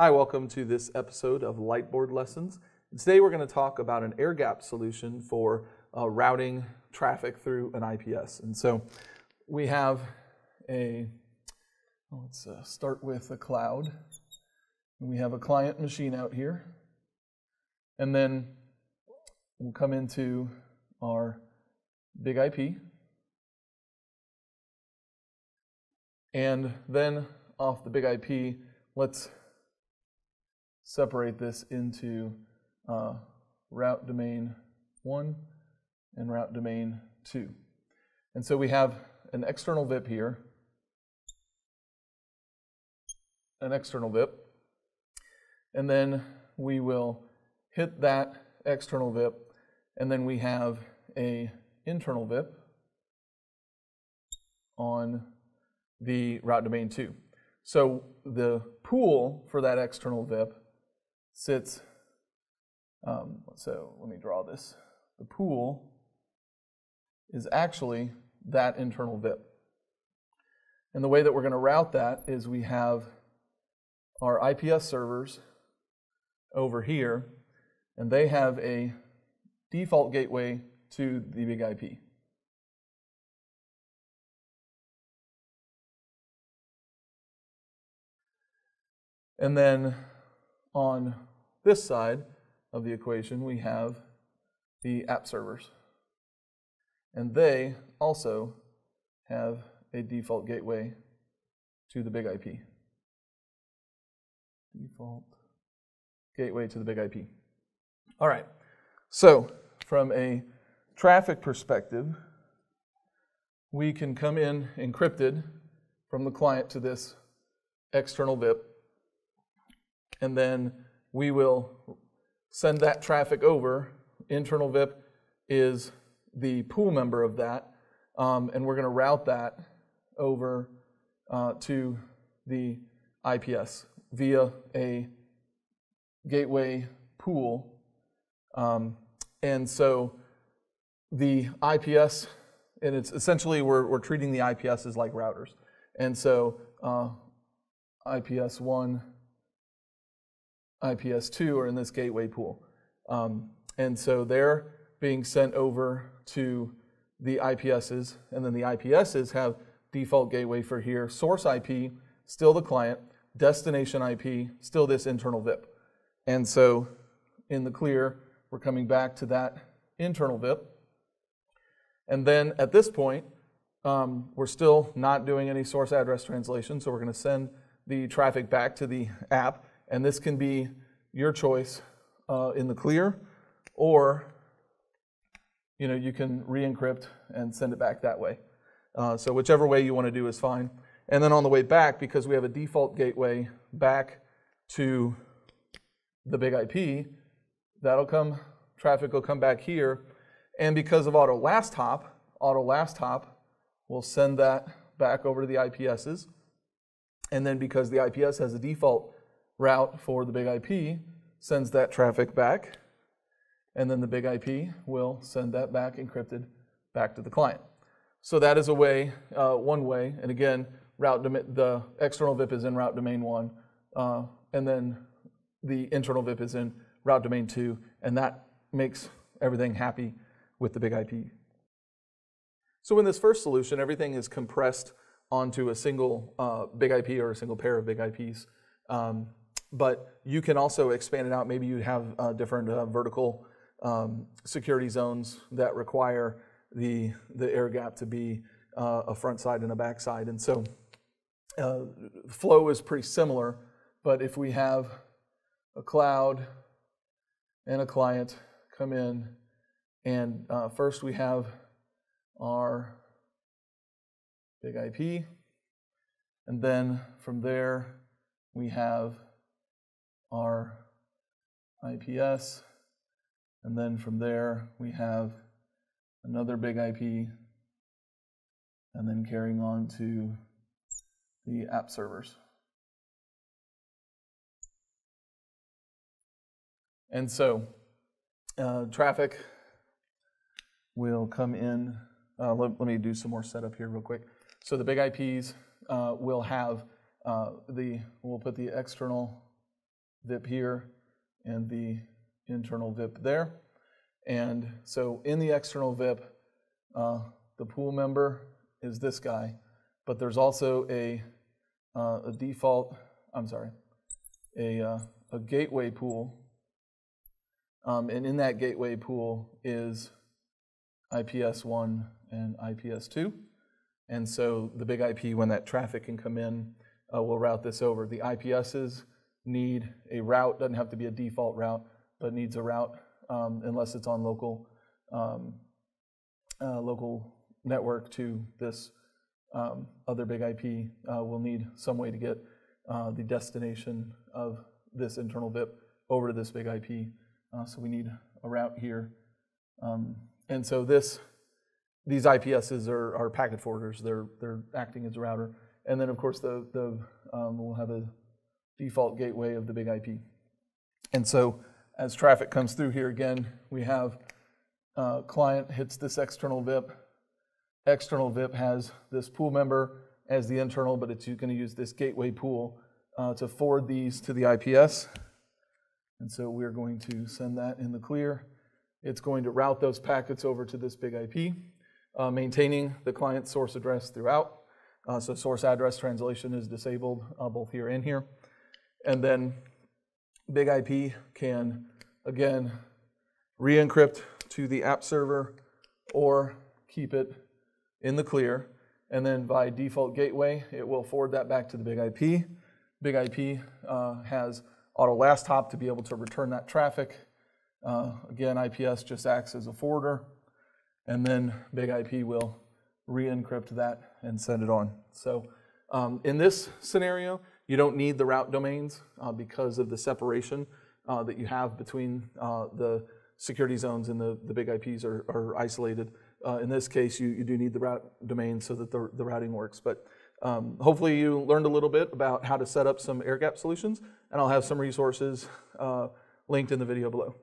Hi, welcome to this episode of Lightboard Lessons. Today we're going to talk about an air gap solution for routing traffic through an IPS. And so we have a, let's start with a cloud. We have a client machine out here. And then we'll come into our BIG-IP. And then off the BIG-IP, let's separate this into route domain 1 and route domain 2. And so we have an external VIP here, an external VIP, and then we will hit that external VIP, and then we have an internal VIP on the route domain 2. So the pool for that external VIP sits, so let me draw this. The pool is actually that internal VIP. And the way that we're going to route that is we have our IPS servers over here, and they have a default gateway to the BIG-IP. And then on this side of the equation, we have the app servers. And they also have a default gateway to the BIG-IP. Default gateway to the BIG-IP. All right. So from a traffic perspective, we can come in encrypted from the client to this external VIP. And then we will send that traffic over. Internal VIP is the pool member of that, and we're going to route that over to the IPS via a gateway pool. And so the IPS, and it's essentially we're treating the IPS as like routers. And so IPS 1, IPS2 are in this gateway pool. And so they're being sent over to the IPSs, and then the IPSs have default gateway for here. Source IP, still the client. Destination IP, still this internal VIP. And so in the clear, we're coming back to that internal VIP. And then at this point, we're still not doing any source address translation, so we're going to send the traffic back to the app. And this can be your choice in the clear, or you can re-encrypt and send it back that way. So whichever way you want to do is fine. And then on the way back, because we have a default gateway back to the BIG-IP, traffic will come back here. And because of auto last hop will send that back over to the IPSs. And then because the IPS has a default route for the BIG-IP, sends that traffic back, and then the BIG-IP will send that back encrypted back to the client. So that is a way, one way, and again, the external VIP is in route domain 1, and then the internal VIP is in route domain 2, and that makes everything happy with the BIG-IP. So in this first solution, everything is compressed onto a single BIG-IP or a single pair of BIG-IPs. But you can also expand it out. Maybe you have different vertical security zones that require the air gap to be a front side and a back side. And so flow is pretty similar, but if we have a cloud and a client come in, and first we have our BIG-IP, and then from there we have our IPS, and then from there we have another BIG-IP, and then carrying on to the app servers. And so traffic will come in. Let me do some more setup here real quick. So the BIG-IPs will have we'll put the external VIP here and the internal VIP there. And so in the external VIP, the pool member is this guy, but there's also a default, a gateway pool, and in that gateway pool is IPS1 and IPS2, and so the BIG-IP, when that traffic can come in, will route this over. The IPSs need a route, doesn't have to be a default route, but needs a route unless it's on local local network to this other BIG-IP. Will need some way to get the destination of this internal VIP over to this BIG-IP. So we need a route here. And so these IPSs are packet forwarders. They're acting as a router. And then of course we'll have a default gateway of the BIG-IP. And so as traffic comes through here again, we have client hits this external VIP. External VIP has this pool member as the internal, but it's going to use this gateway pool to forward these to the IPS. And so we're going to send that in the clear. It's going to route those packets over to this BIG-IP, maintaining the client source address throughout. So source address translation is disabled both here and here. And then BIG-IP can, again, re-encrypt to the app server or keep it in the clear. And then by default gateway, it will forward that back to the BIG-IP. BIG-IP has auto last hop to be able to return that traffic. Again, IPS just acts as a forwarder, and then BIG-IP will re-encrypt that and send it on. So in this scenario, you don't need the route domains because of the separation that you have between the security zones, and the BIG-IPs are isolated. In this case, you do need the route domain so that the routing works. But hopefully you learned a little bit about how to set up some air gap solutions, and I'll have some resources linked in the video below.